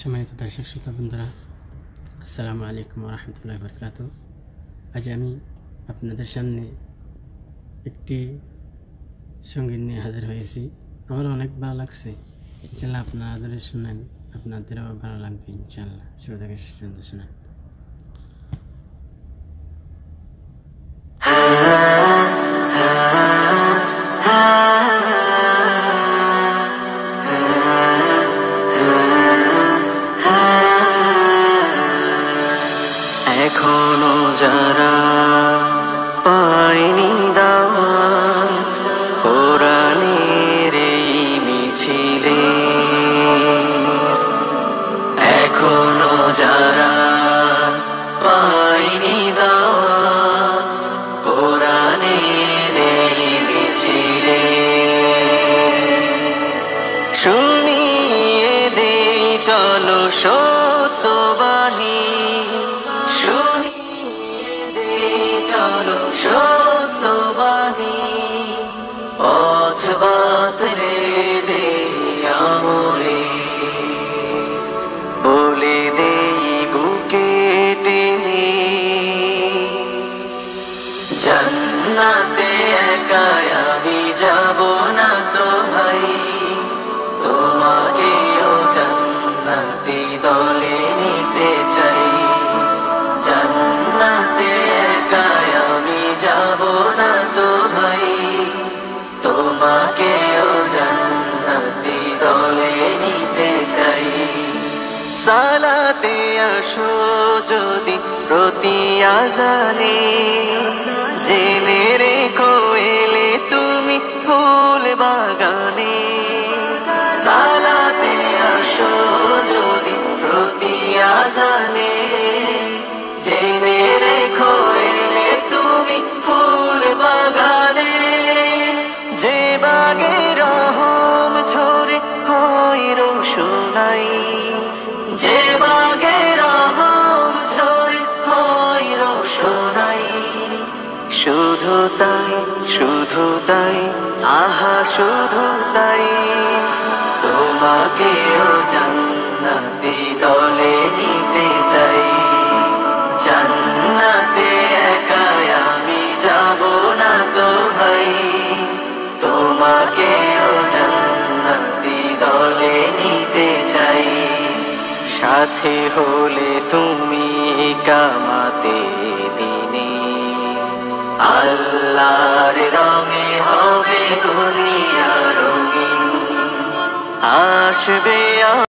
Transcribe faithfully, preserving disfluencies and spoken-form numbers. सम्मानित दर्शक श्रोता बंधुरा अस्सलामु आलैकुम वरहमतुल्लाहि वबारकातुहू। आज आमी आपनादेर सामने एकटी संगीत निये हाजिर हयेछि। आमार अनेक भालो लागसे। इनशाल्लाह आपनादेर शुनेन, आपनादेरও ভালো লাগবে ইনশাআল্লাহ। শুরু থেকে শেষ পর্যন্ত শুনেন। एखोनो जारा पाइनी दावात कुरानेर एई मिछिले, एखोनो जारा पाइनी दावात कुरानेर एई मिछिले, शुनिये देई चलो सत्य बाणी, জান্নাতে একা আমি যাবো না তো ভাই, তোমাকেও জান্নাতি দলে নিতে চাই। জান্নাতে একা আমি যাবো না তো ভাই, তোমাকেও জান্নাতি দলে নিতে চাই। সালাতে আসো যদি প্রতি আজানে, জেনে রেখো এলে তুমি ফুল বাগানে। সালাতে আসো যদি প্রতি আজানে, জেনে রেখো এলে তুমি ফুল বাগানে। যে বাগে রহম ঝরে হয় রোশনাই, যে বাগে রহম ঝরে হয় রোশনাই। শুধু তাই, শুধু তাই, আহা শুধু তাই, তোমাকেও জান্নাতি দলে নিতে চাই। জান্নাতে একা আমি যাবো না তো ভাই, তোমাকেও জান্নাতি দলে নিতে চাই। সাথে হলে তুমি কামাতে দিনে, আল্লাহর রঙে হবে দুনিয়া রঙিন। আসবে।